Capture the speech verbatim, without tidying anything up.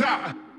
top.